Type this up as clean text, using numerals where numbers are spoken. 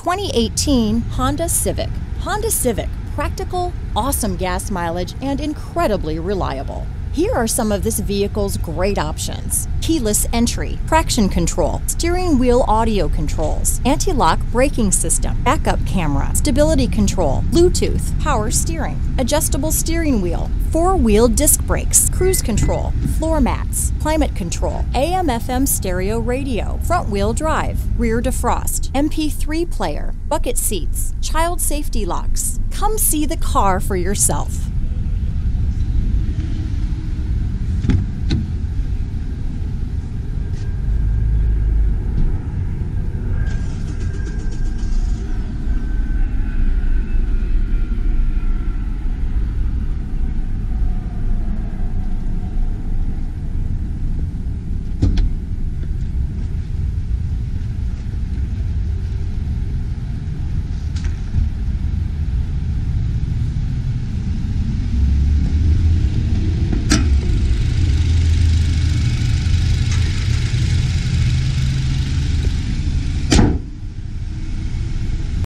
2018 Honda Civic. Honda Civic, practical, awesome gas mileage, and incredibly reliable. Here are some of this vehicle's great options: keyless entry, traction control, steering wheel audio controls, anti-lock braking system, backup camera, stability control, Bluetooth, power steering, adjustable steering wheel, four-wheel disc brakes, cruise control, floor mats, climate control, AM/FM stereo radio, front-wheel drive, rear defrost, MP3 player, bucket seats, child safety locks. Come see the car for yourself.